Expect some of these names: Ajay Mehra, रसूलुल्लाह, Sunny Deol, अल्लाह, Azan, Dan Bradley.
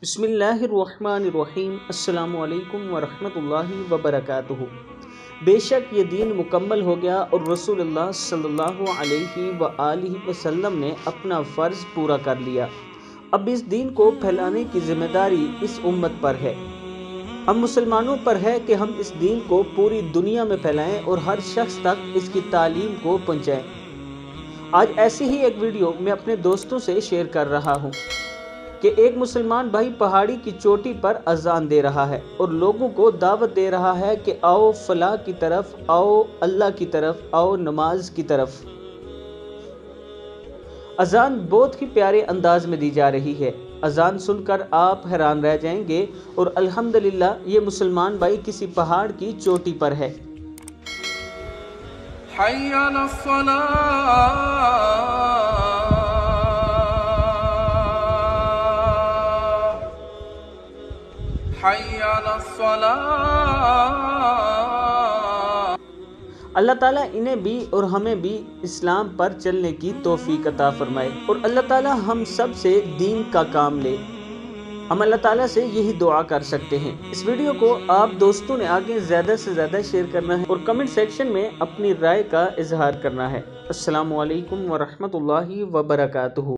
बिस्मिल्लाहिर्रहमानिर्रहीम अस्सलामु अलैकुम वरहमतुल्लाहि वबरकातुहू। बेशक ये दीन मुकम्मल हो गया और रसूलुल्लाह सल्लल्लाहु अलैहि वालिहि वसल्लम ने अपना फ़र्ज़ पूरा कर लिया। अब इस दीन को फैलाने की जिम्मेदारी इस उम्मत पर है। हम मुसलमानों पर है कि हम इस दीन को पूरी दुनिया में फैलाएं और हर शख्स तक इसकी तालीम को पहुँचाएँ। आज ऐसी ही एक वीडियो मैं अपने दोस्तों से शेयर कर रहा हूँ कि एक मुसलमान भाई पहाड़ी की चोटी पर अजान दे रहा है और लोगों को दावत दे रहा है कि आओ फलाह की तरफ, आओ अल्लाह की तरफ, आओ नमाज की तरफ। अजान बहुत ही प्यारे अंदाज में दी जा रही है। अजान सुनकर आप हैरान रह जाएंगे। और अल्हम्दुलिल्लाह ये मुसलमान भाई किसी पहाड़ की चोटी पर है। अल्लाह ताला इन्हें भी और हमें भी इस्लाम पर चलने की तौफीक अता फरमाए और अल्लाह ताला हम सब से दीन का काम ले। हम अल्लाह ताला से यही दुआ कर सकते हैं। इस वीडियो को आप दोस्तों ने आगे ज़्यादा से ज़्यादा शेयर करना है और कमेंट सेक्शन में अपनी राय का इजहार करना है। अस्सलामु अलैकुम वरहमतुल्लाहि वबरकातुहू।